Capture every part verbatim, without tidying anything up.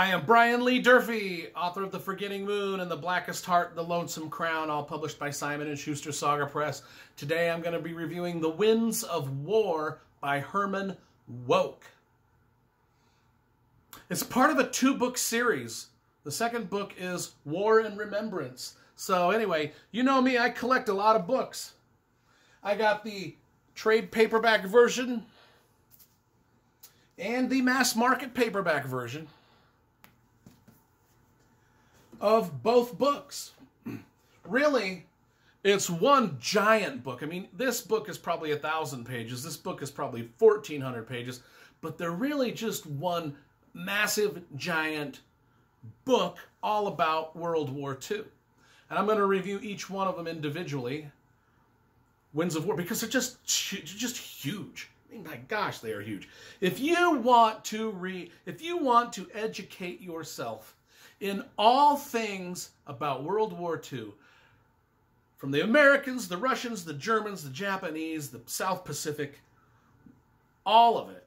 I am Brian Lee Durfee, author of The Forgetting Moon and The Blackest Heart, The Lonesome Crown, all published by Simon and Schuster Saga Press. Today I'm going to be reviewing The Winds of War by Herman Wouk. It's part of a two-book series. The second book is War and Remembrance. So anyway, you know me, I collect a lot of books. I got the trade paperback version and the mass market paperback version of both books. Really, it's one giant book. I mean, this book is probably a thousand pages. This book is probably fourteen hundred pages, but they're really just one massive giant book all about World War Two. And I'm going to review each one of them individually. Winds of War, because they're just just huge. I mean, my gosh, they are huge. If you want to re if you want to educate yourself in all things about World War Two, from the Americans, the Russians, the Germans, the Japanese, the South Pacific, all of it,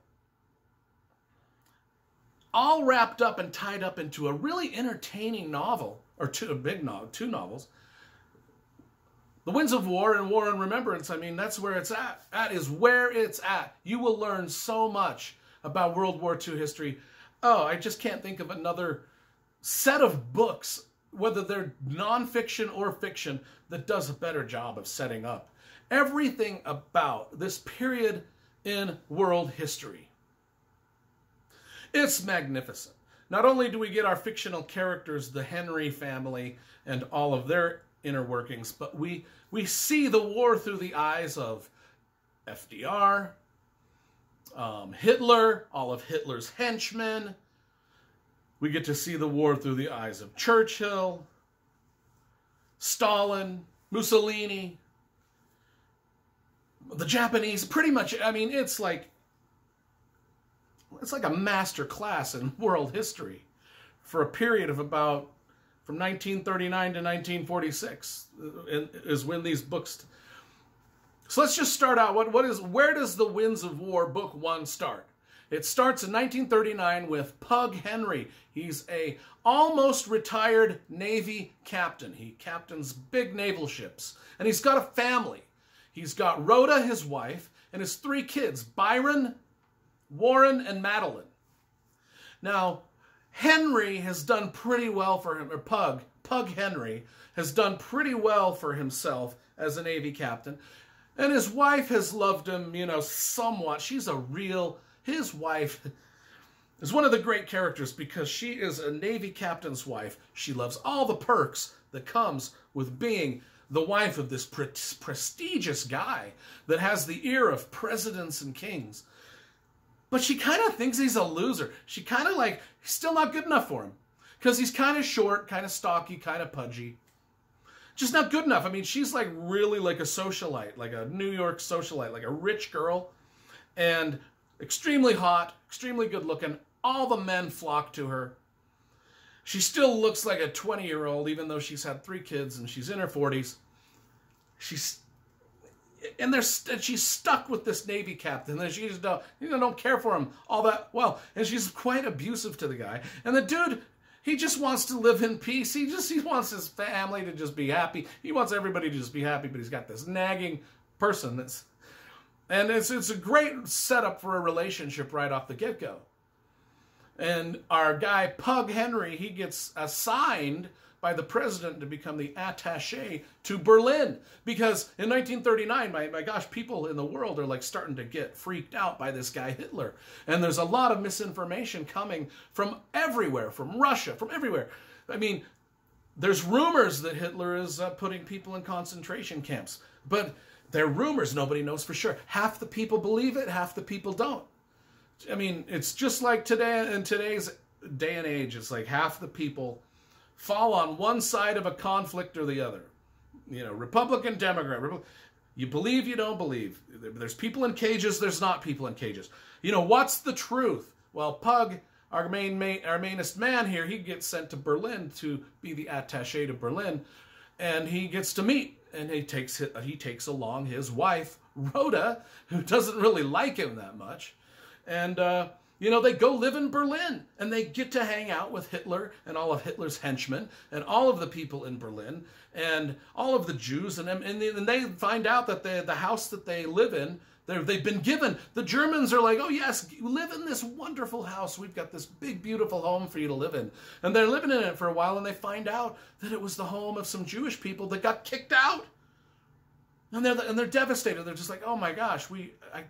all wrapped up and tied up into a really entertaining novel, or two, a big novel, two novels, The Winds of War and War and Remembrance. I mean, that's where it's at. That is where it's at. You will learn so much about World War Two history. Oh, I just can't think of another set of books, whether they're nonfiction or fiction, that does a better job of setting up everything about this period in world history. It's magnificent. Not only do we get our fictional characters, the Henry family, and all of their inner workings, but we we see the war through the eyes of F D R, um, Hitler, all of Hitler's henchmen. We get to see the war through the eyes of Churchill, Stalin, Mussolini, the Japanese. Pretty much, I mean, it's like it's like a master class in world history for a period of about from nineteen thirty-nine to nineteen forty-six is when these books. So let's just start out. What what is where does The Winds of War book one start? It starts in nineteen thirty-nine with Pug Henry. He's a almost retired Navy captain. He captains big naval ships. And he's got a family. He's got Rhoda, his wife, and his three kids, Byron, Warren, and Madeline. Now, Henry has done pretty well for him, or Pug, Pug Henry has done pretty well for himself as a Navy captain. And his wife has loved him, you know, somewhat. She's a real... His wife is one of the great characters because she is a Navy captain's wife. She loves all the perks that comes with being the wife of this pre prestigious guy that has the ear of presidents and kings. But she kind of thinks he's a loser. She kind of like, he's still not good enough for him because he's kind of short, kind of stocky, kind of pudgy. Just not good enough. I mean, she's like really like a socialite, like a New York socialite, like a rich girl. And... extremely hot, extremely good looking. All the men flock to her. She still looks like a twenty-year-old, even though she's had three kids and she's in her forties. She's and there's and she's stuck with this Navy captain. And she just don't, you know, don't care for him all that well. And she's quite abusive to the guy. And the dude, he just wants to live in peace. He just he wants his family to just be happy. He wants everybody to just be happy. But he's got this nagging person that's. And it's, it's a great setup for a relationship right off the get-go. And our guy, Pug Henry, he gets assigned by the president to become the attaché to Berlin. Because in nineteen thirty-nine, my, my gosh, people in the world are like starting to get freaked out by this guy Hitler. And there's a lot of misinformation coming from everywhere, from Russia, from everywhere. I mean, there's rumors that Hitler is uh, putting people in concentration camps. But... they're rumors. Nobody knows for sure. Half the people believe it. Half the people don't. I mean, it's just like today in today's day and age. It's like half the people fall on one side of a conflict or the other. You know, Republican, Democrat. You believe, you don't believe. There's people in cages. There's not people in cages. You know, what's the truth? Well, Pug, our main, main our mainest man here, he gets sent to Berlin to be the attaché to Berlin, and he gets to meet. And he takes he takes along his wife Rhoda, who doesn't really like him that much, and uh, You know, they go live in Berlin and they get to hang out with Hitler and all of Hitler's henchmen and all of the people in Berlin and all of the Jews. And, and, they, and they find out that they, the house that they live in, they've been given. The Germans are like, oh yes, you live in this wonderful house. We've got this big, beautiful home for you to live in. And they're living in it for a while and they find out that it was the home of some Jewish people that got kicked out. And they're, and they're devastated. They're just like, oh my gosh, we... I,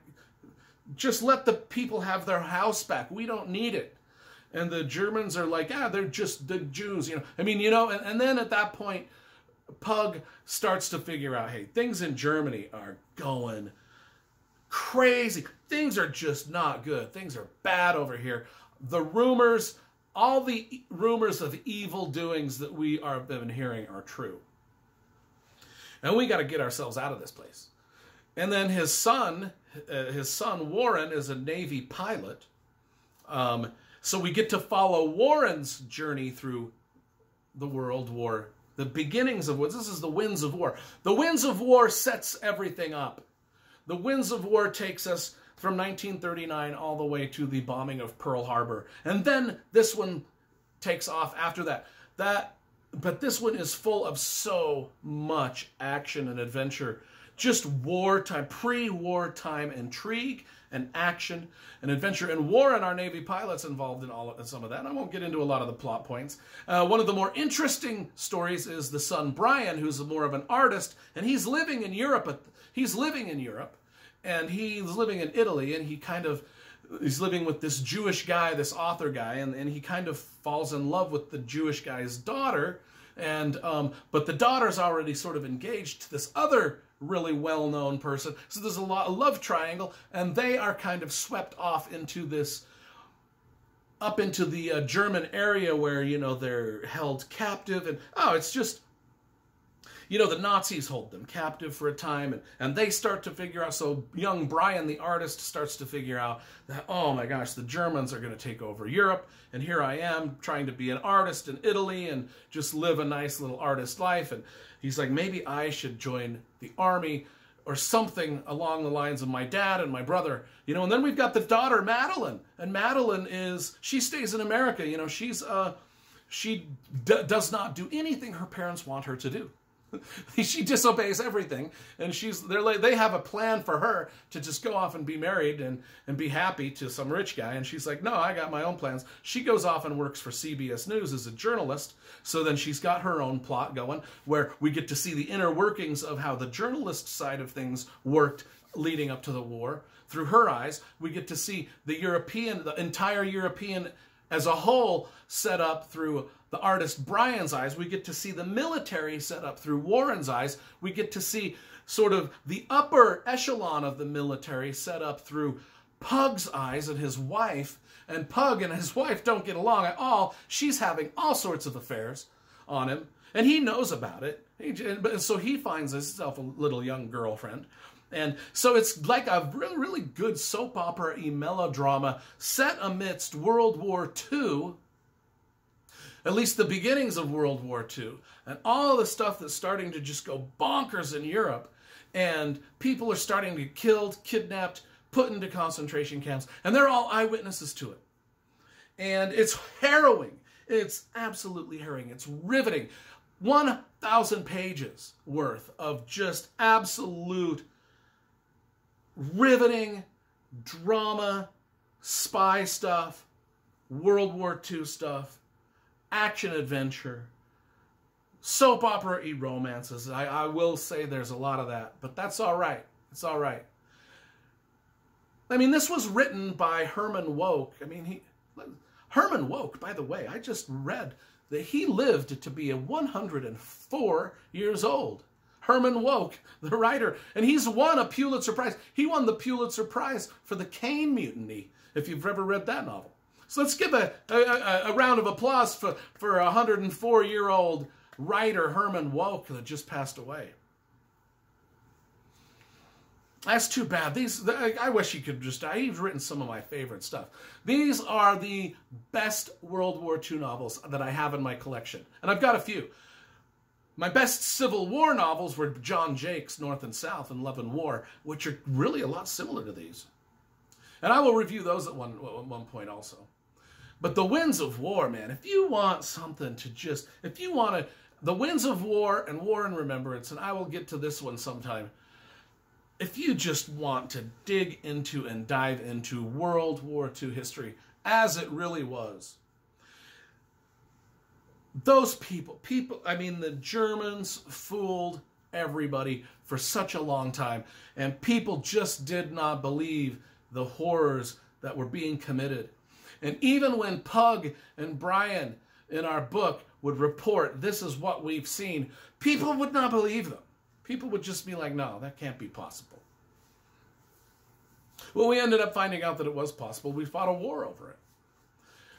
just let the people have their house back. We don't need it. And the Germans are like, ah, they're just the Jews, you know. I mean, you know, and, and then at that point, Pug starts to figure out, hey, things in Germany are going crazy. Things are just not good. Things are bad over here. The rumors, all the rumors of evil doings that we are been hearing are true. And we got to get ourselves out of this place. And then his son, uh, his son Warren is a Navy pilot. Um, so we get to follow Warren's journey through the World War, the beginnings of what this is the Winds of War. The Winds of War sets everything up. The Winds of War takes us from nineteen thirty-nine all the way to the bombing of Pearl Harbor. And then this one takes off after that. That, but this one is full of so much action and adventure. Just wartime, pre-wartime intrigue and action and adventure and war, and our Navy pilots involved in all of, in some of that. And I won't get into a lot of the plot points. Uh, one of the more interesting stories is the son Brian, who's more of an artist, and he's living in Europe. He's living in Europe, and he's living in Italy, and he kind of he's living with this Jewish guy, this author guy, and and he kind of falls in love with the Jewish guy's daughter, and um, but the daughter's already sort of engaged to this other really well-known person. So there's a lot of love triangle, and they are kind of swept off into this, up into the uh, German area where, you know, they're held captive. And, oh, it's just, you know, the Nazis hold them captive for a time, and, and they start to figure out, so young Brian, the artist, starts to figure out that, oh my gosh, the Germans are going to take over Europe, and here I am trying to be an artist in Italy and just live a nice little artist life. And he's like, maybe I should join the army or something along the lines of my dad and my brother, you know. And then we've got the daughter, Madeline, and Madeline is, she stays in America, you know, she's, uh, she d does not do anything her parents want her to do. She disobeys everything, and she's they're like, they have a plan for her to just go off and be married and and be happy to some rich guy, and she's like, no, I got my own plans. She goes off and works for C B S News as a journalist. So then she's got her own plot going, where we get to see the inner workings of how the journalist side of things worked leading up to the war through her eyes. We get to see the European, the entire European as a whole, set up through the artist Brian's eyes. We get to see the military set up through Warren's eyes. We get to see sort of the upper echelon of the military set up through Pug's eyes and his wife. And Pug and his wife don't get along at all. She's having all sorts of affairs on him, and he knows about it. And so he finds himself a little young girlfriend. And so it's like a really, really good soap opera-y melodrama set amidst World War Two, at least the beginnings of World War Two, and all the stuff that's starting to just go bonkers in Europe, and people are starting to get killed, kidnapped, put into concentration camps, and they're all eyewitnesses to it. And it's harrowing. It's absolutely harrowing. It's riveting. one thousand pages worth of just absolute riveting drama, spy stuff, World War Two stuff, action adventure, soap opera-y romances. I, I will say there's a lot of that, but that's all right. It's all right. I mean, this was written by Herman Wouk. I mean, he Herman Wouk, by the way, I just read that he lived to be one hundred and four years old. Herman Wouk, the writer, and he's won a Pulitzer Prize. He won the Pulitzer Prize for The Caine Mutiny, if you've ever read that novel. So let's give a, a, a round of applause for for a one hundred and four-year-old writer, Herman Wouk, that just passed away. That's too bad. These I wish he could just die. He's written some of my favorite stuff. These are the best World War Two novels that I have in my collection, and I've got a few. My best Civil War novels were John Jakes' North and South and Love and War, which are really a lot similar to these. And I will review those at one, at one point also. But The Winds of War, man, if you want something to just, if you want to, The Winds of War and War and Remembrance, and I will get to this one sometime. If you just want to dig into and dive into World War Two history as it really was, those people, people, I mean, the Germans fooled everybody for such a long time, and people just did not believe the horrors that were being committed. And even when Pug and Brian in our book would report, this is what we've seen, people would not believe them. People would just be like, no, that can't be possible. Well, we ended up finding out that it was possible. We fought a war over it.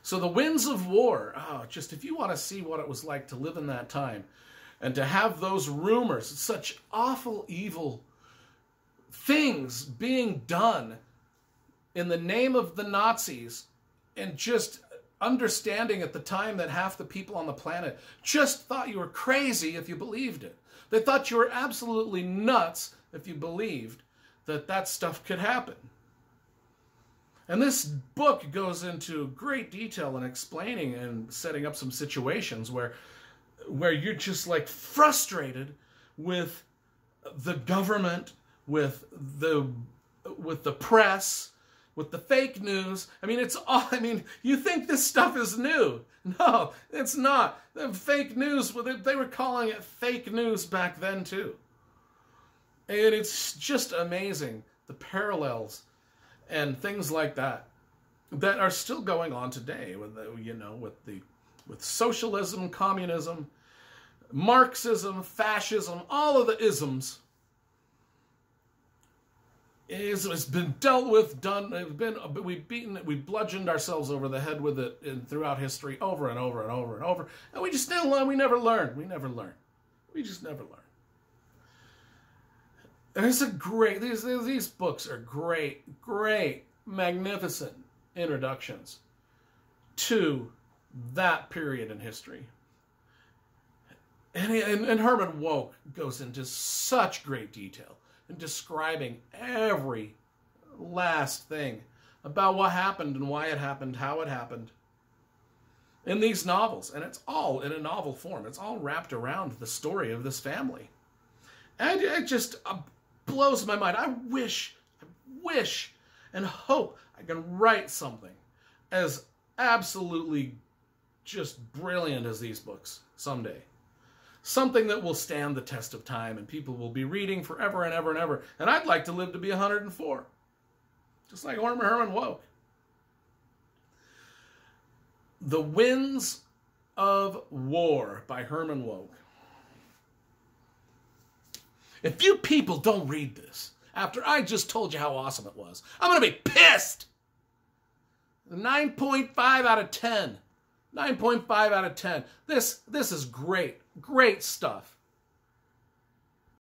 So The Winds of War, oh, just if you want to see what it was like to live in that time and to have those rumors, such awful, evil things being done in the name of the Nazis, and just understanding at the time that half the people on the planet just thought you were crazy if you believed it. They thought you were absolutely nuts if you believed that that stuff could happen. And this book goes into great detail in explaining and setting up some situations where, where you're just like frustrated with the government, with the, with the press, with the fake news. I mean, it's all, I mean, you think this stuff is new. No, it's not. The fake news, they were calling it fake news back then too. And it's just amazing, the parallels and things like that that are still going on today with the, you know, with the with socialism, communism, Marxism, fascism, all of the isms. It's been dealt with, done. It's been we've beaten it, we bludgeoned ourselves over the head with it in, throughout history, over and over and over and over. And we just didn't learn. We never learned. We never learned. We just never learned. And it's a great. These these books are great, great, magnificent introductions to that period in history. And and, and Herman Wouk goes into such great detail and describing every last thing about what happened and why it happened, how it happened in these novels. And it's all in a novel form. It's all wrapped around the story of this family. And it just blows my mind. I wish, I wish and hope I can write something as absolutely just brilliant as these books someday. Something that will stand the test of time and people will be reading forever and ever and ever. And I'd like to live to be a hundred and four. Just like Herman Wouk. The Winds of War by Herman Wouk. If you people don't read this, after I just told you how awesome it was, I'm going to be pissed. nine point five out of ten. nine point five out of ten. This, this is great. Great stuff.